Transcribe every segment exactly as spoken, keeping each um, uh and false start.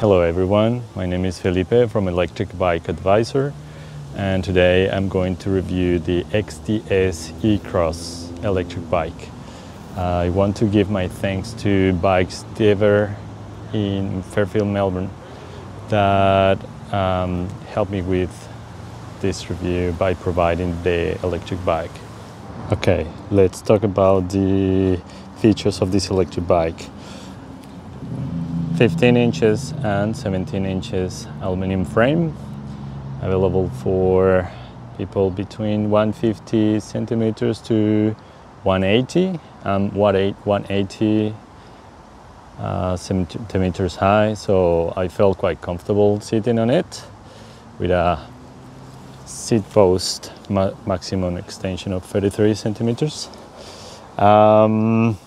Hello everyone, my name is Felipe from Electric Bike Advisor, and today I'm going to review the X D S E-Cruz electric bike. Uh, I want to give my thanks to Bikes Diver in Fairfield, Melbourne, that um, helped me with this review by providing the electric bike. Okay, let's talk about the features of this electric bike. fifteen inches and seventeen inches aluminum frame, available for people between one hundred fifty centimeters to one hundred eighty, um, one hundred eighty uh, centimeters high, so I felt quite comfortable sitting on it with a seat post ma maximum extension of thirty-three centimeters. Um,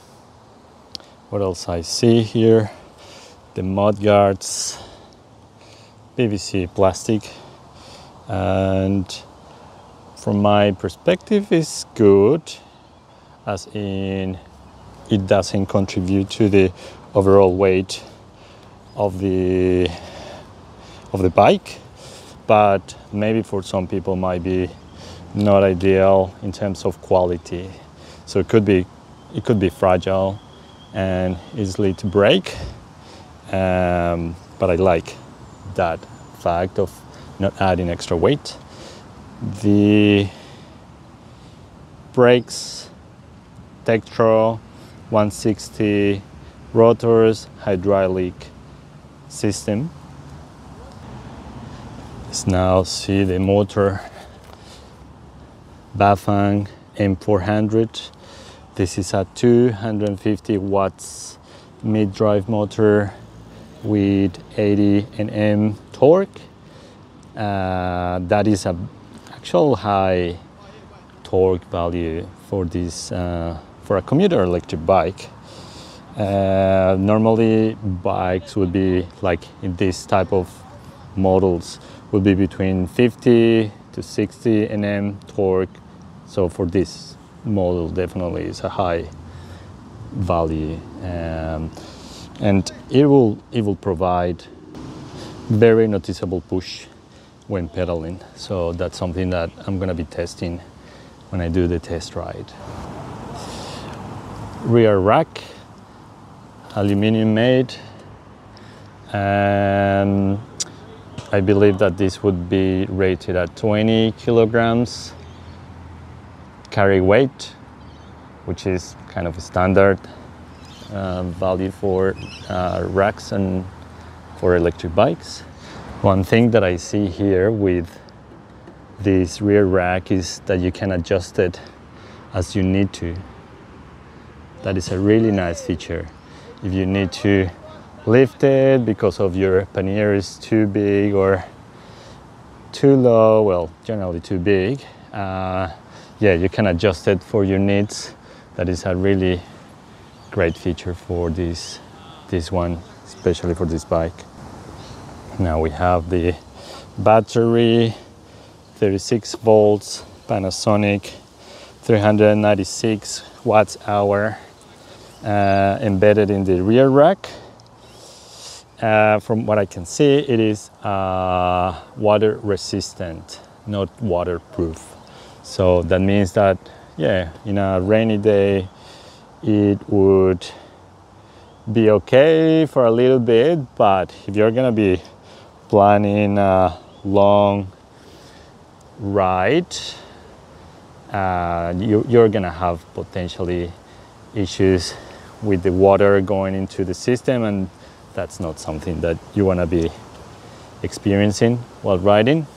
what else I see here? The mudguards, P V C plastic, and from my perspective is good, as in it doesn't contribute to the overall weight of the of the bike, but maybe for some people might be not ideal in terms of quality, so it could be it could be fragile and easily to break. Um, but I like that fact of not adding extra weight. The brakes, Tectro one sixty rotors, hydraulic system. Let's now see the motor, Bafang M four hundred. This is a two hundred fifty watts mid-drive motor with eighty newton meters torque. Uh, that is an actual high torque value for this uh, for a commuter electric bike. Uh, normally bikes would be like in this type of models would be between fifty to sixty newton meters torque, so for this model definitely is a high value. Um, and it will it will provide very noticeable push when pedaling, so that's something that I'm gonna be testing when I do the test ride. Rear rack, aluminium made, and I believe that this would be rated at twenty kilograms carry weight, which is kind of a standard Uh, value for uh, racks and for electric bikes. One thing that I see here with this rear rack is that you can adjust it as you need to. That is a really nice feature. If you need to lift it because of your pannier is too big or too low, well, generally too big, uh, yeah, you can adjust it for your needs. That is a really great feature for this this one, especially for this bike. Now we have the battery, thirty-six volts, Panasonic, three hundred ninety-six watt hour, uh, embedded in the rear rack. Uh, from what I can see, it is uh, water resistant, not waterproof, so that means that, yeah, in a rainy day it would be okay for a little bit, but if you're gonna be planning a long ride, uh, you, you're gonna have potentially issues with the water going into the system, and that's not something that you wanna be experiencing while riding.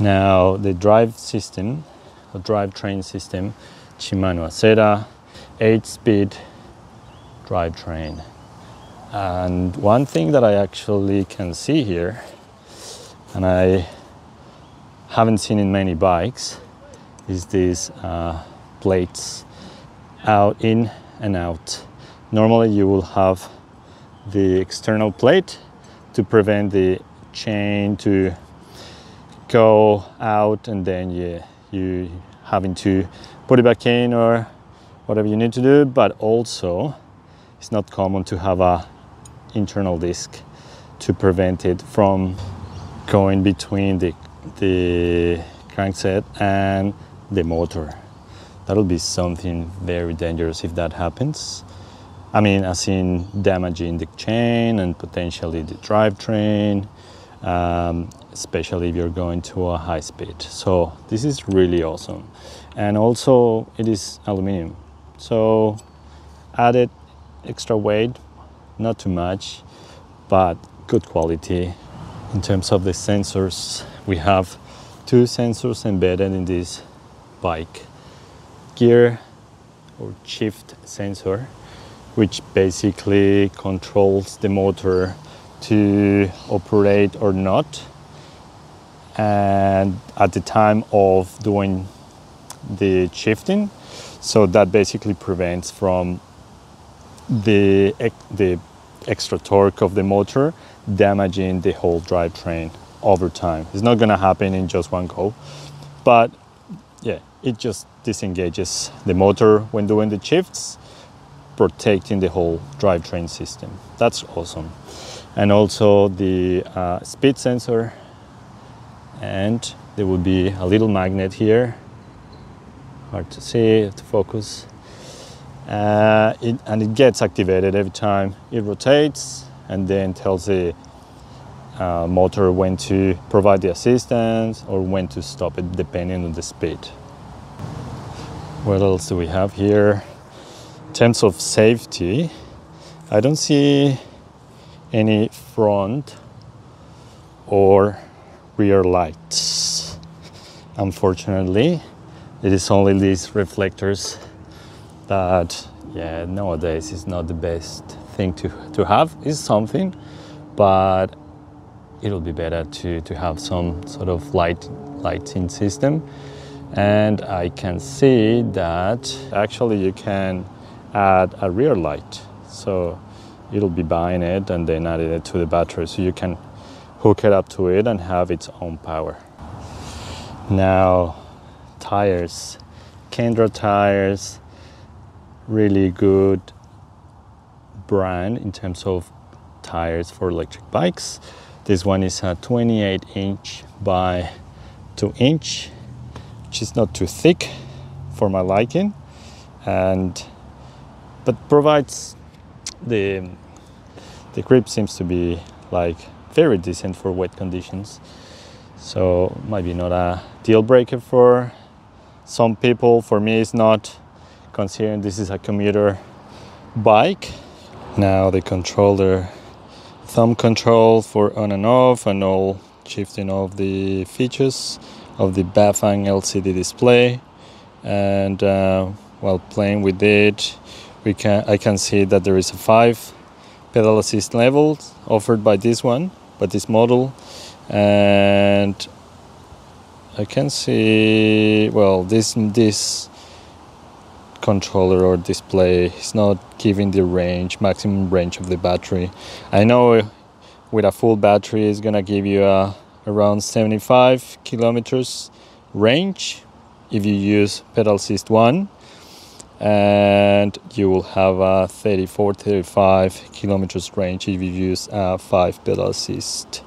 Now the drive system, the drivetrain system, Shimano Acera, eight-speed drivetrain. And one thing that I actually can see here, and I haven't seen in many bikes, is these uh, plates out, in and out. Normally you will have the external plate to prevent the chain to go out, and then you, you having to put it back in or whatever you need to do, but also it's not common to have a internal disc. to prevent it from going between the, the crankset and the motor. That'll be something very dangerous if that happens. I mean, as in damaging the chain and potentially the drivetrain, um, especially if you're going to a high speed. So this is really awesome. And also it is aluminum. So added extra weight, not too much, but good quality. In terms of the sensors, we have two sensors embedded in this bike. Gear or shift sensor, which basically controls the motor to operate or not, and at the time of doing the shifting, so that basically prevents from the, the extra torque of the motor damaging the whole drivetrain over time. It's not going to happen in just one go, but yeah, it just disengages the motor when doing the shifts, protecting the whole drivetrain system. That's awesome. And also the uh, speed sensor, and there will be a little magnet here, hard to see, to focus, uh, it, and it gets activated every time it rotates, and then tells the uh, motor when to provide the assistance or when to stop it, depending on the speed. What else do we have here? In terms of safety, I don't see any front or rear lights, unfortunately. It is only these reflectors that, yeah, nowadays is not the best thing to, to have. It's something, but it'll be better to, to have some sort of light lighting system. And I can see that actually you can add a rear light, so it'll be buying it and then adding it to the battery, so you can hook it up to it and have its own power. Now, tires, Kendra tires, really good brand in terms of tires for electric bikes. This one is a twenty-eight inch by two inch. Which is not too thick for my liking, and but provides the the grip seems to be like very decent for wet conditions, so maybe not a deal breaker for some people. For me it's not, considering this is a commuter bike. Now the controller, thumb control for on and off and all shifting of the features of the Bafang L C D display, and uh, while playing with it, we can I can see that there is a five pedal assist levels offered by this one, by this model, and I can see, well, this this controller or display is not giving the range, maximum range of the battery. I know with a full battery it's gonna give you a around seventy-five kilometers range if you use pedal assist one, and you will have a thirty-four, thirty-five kilometers range if you use a five pedal assist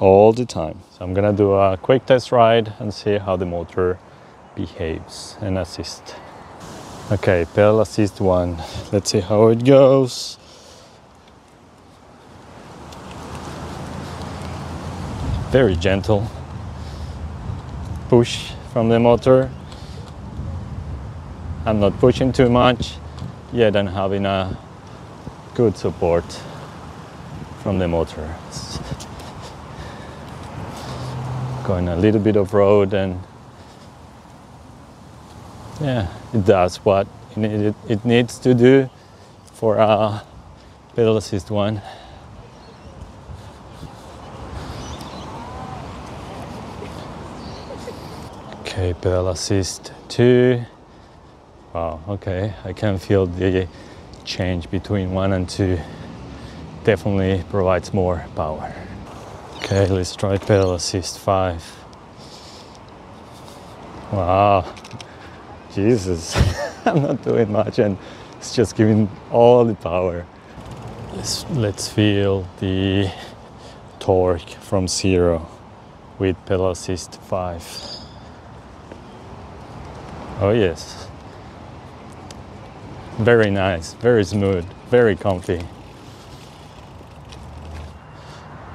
all the time. So I'm gonna do a quick test ride and see how the motor behaves and assist. Okay, pedal assist one, let's see how it goes. Very gentle push from the motor. I'm not pushing too much, yet I'm having a good support from the motor. Going a little bit of road, and yeah, it does what it needs to do for a pedal assist one. Okay, pedal assist two. Wow, okay, I can feel the change between one and two. Definitely provides more power. Okay, let's try pedal assist five. Wow, Jesus, I'm not doing much and it's just giving all the power. Let's, let's feel the torque from zero with pedal assist five. Oh yes. Very nice, very smooth, very comfy.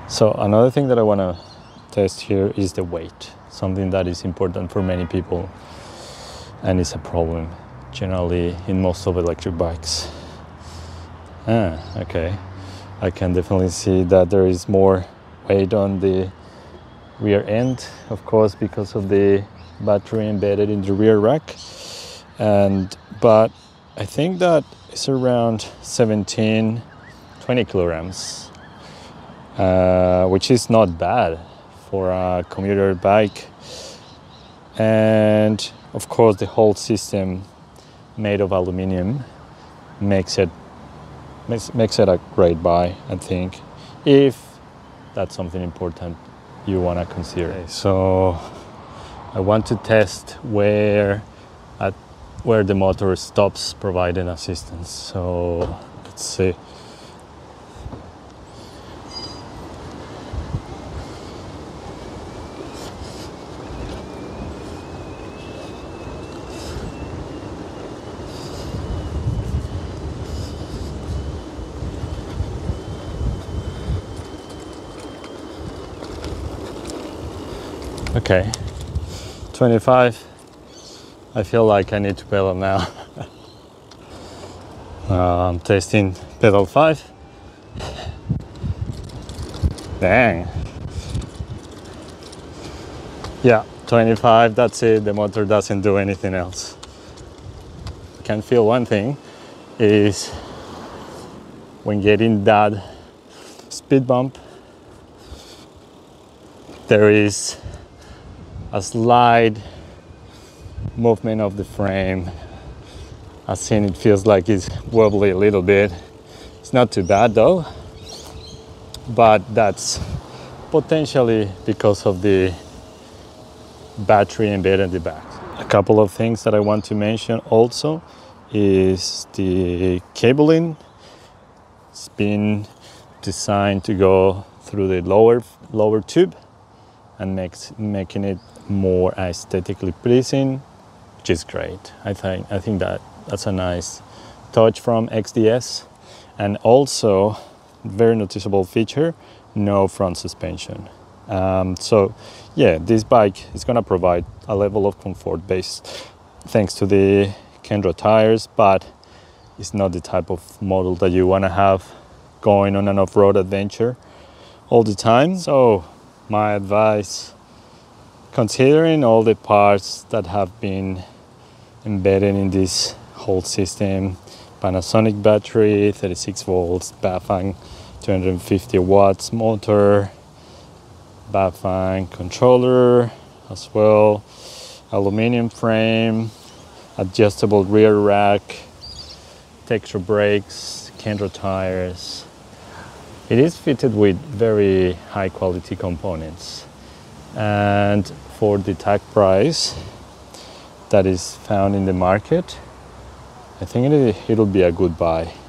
So another thing that I want to test here is the weight, something that is important for many people and is a problem generally in most of electric bikes. Ah, okay. I can definitely see that there is more weight on the rear end, of course, because of the battery embedded in the rear rack. And but I think that it's around seventeen, twenty kilograms, uh, which is not bad for a commuter bike. And of course, the whole system made of aluminium makes it makes it a great buy, I think, if that's something important you want to consider. Okay, so I want to test where at where the motor stops providing assistance. So let's see. Okay, twenty-five. I feel like I need to pedal now. uh, I'm testing pedal five. Dang. Yeah, twenty-five, that's it. The motor doesn't do anything else. I can feel one thing is when getting that speed bump, there is a slight movement of the frame. I've seen it feels like it's wobbly a little bit. It's not too bad though, but that's potentially because of the battery embedded in the back. A couple of things that I want to mention also is the cabling. It's been designed to go through the lower, lower tube and makes, making it more aesthetically pleasing, which is great. I think I think that that's a nice touch from X D S. And also, very noticeable feature, no front suspension. Um, so yeah, this bike is going to provide a level of comfort based thanks to the Kendra tires, but it's not the type of model that you want to have going on an off-road adventure all the time. So my advice, considering all the parts that have been embedded in this whole system, Panasonic battery, thirty-six volts, Bafang two hundred fifty watts motor, Bafang controller as well, aluminium frame, adjustable rear rack, Tectro brakes, Kendra tires. It is fitted with very high quality components. And for the tag price that is found in the market, I think it, it'll be a good buy.